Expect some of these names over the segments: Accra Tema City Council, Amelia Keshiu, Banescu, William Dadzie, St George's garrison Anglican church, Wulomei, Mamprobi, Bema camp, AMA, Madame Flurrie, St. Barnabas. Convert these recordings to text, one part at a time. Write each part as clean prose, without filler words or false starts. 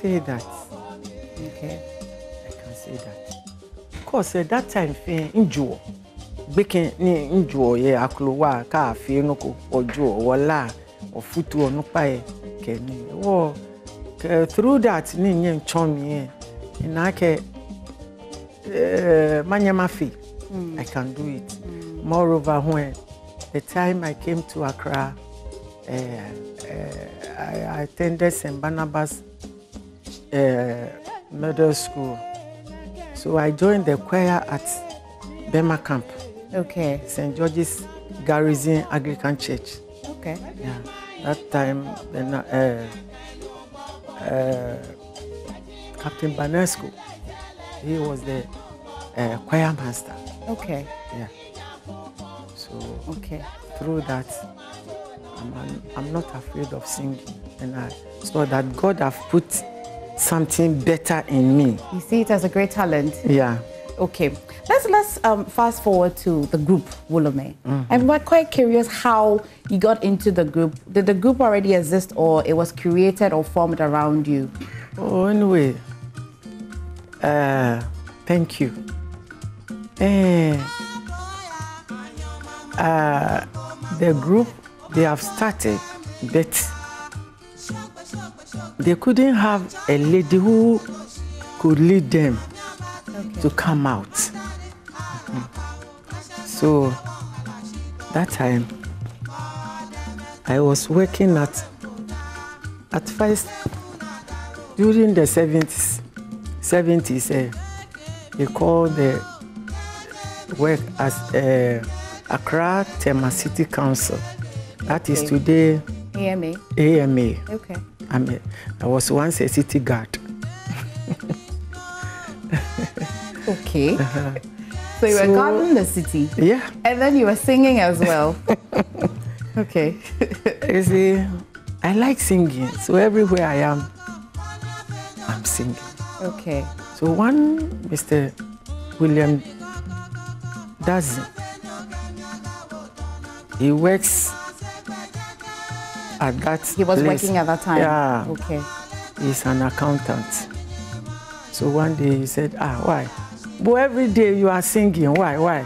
say that. Okay? I can say that. Of course, at that time, injuo. Beke ni injuo ye aklowa ka afi noko ojo wala ofutu onupa e keni. Wo through that ni nyen chomi e na ke manyamafi. I can do it. Moreover, when the time I came to Accra, I attended St. Barnabas middle school. So I joined the choir at Bema camp. Okay. St. George's garrison Anglican church. Okay. Yeah. That time, then, Captain Banescu, he was the choir master. Okay. Yeah. So okay. Through that, I'm not afraid of singing, and I saw that God have put something better in me. You see it as a great talent. Yeah. Okay. Let's fast forward to the group Wulomei. And we're quite curious how you got into the group. Did the group already exist, or it was created or formed around you? Oh, anyway. Thank you. The group, they have started, but they couldn't have a lady who could lead them to come out. So that time, I was working at first, during the 70s, they called the work as Accra Tema City Council. That is today AMA. AMA. Okay. I was once a city guard. Okay. So you were guarding the city. Yeah. And then you were singing as well. Okay. You see, I like singing, so everywhere I am, I'm singing. Okay. So one Mr. William Dadzie, he works at that place. He was working at that time? Yeah. Okay. He's an accountant. So one day he said, why? But every day you are singing, why?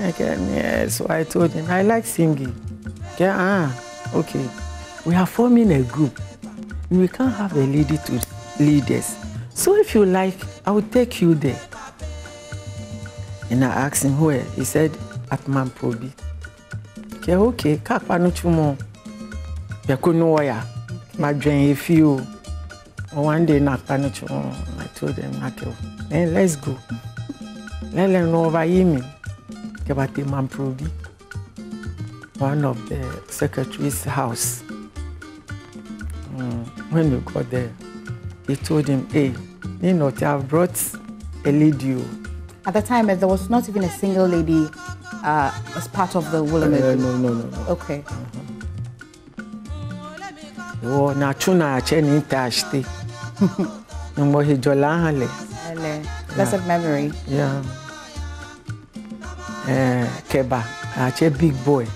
Okay, yeah, so I told him, I like singing. Okay, okay. We are forming a group. We can't have a lady to lead us. So if you like, I will take you there. And I asked him where. He said, at Mamprobi. Okay, kapanuchumo. Yakunoya, my dream if you one day not panic. I told them, hey, let's go. Let them know over him. Mamprobi, one of the secretary's house. When we got there, he told him, hey, you know, they have brought a lady. At the time, there was not even a single lady as part of the Wulomei. No. Okay. Oh, na chuna cheni tashti. Number he jolahale. Blessed memory. Yeah. Keba, ache big boy.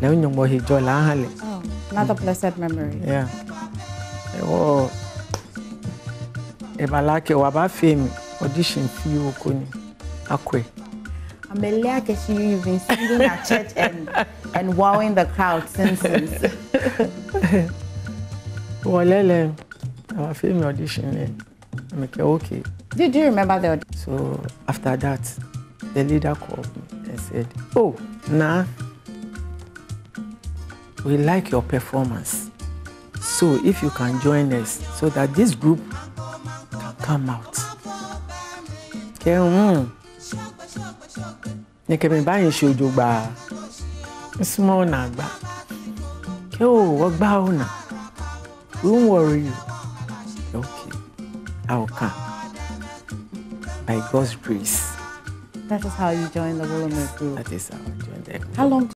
Now number he jolahale. Oh, another blessed memory. Yeah. Oh, ebalake waba fame audition fiu kuni akwe. Amelia Keshiu, you've been singing at church and wowing the crowd since. Well, our film audition, I'm okay. Did you remember the audition? So after that, the leader called me and said, oh, nah, we like your performance. So if you can join us so that this group can come out. Okay, small nagba. Don't worry. Okay. I'll come. By God's grace. That is how you joined the Wulomei group. That is how I joined the group. How long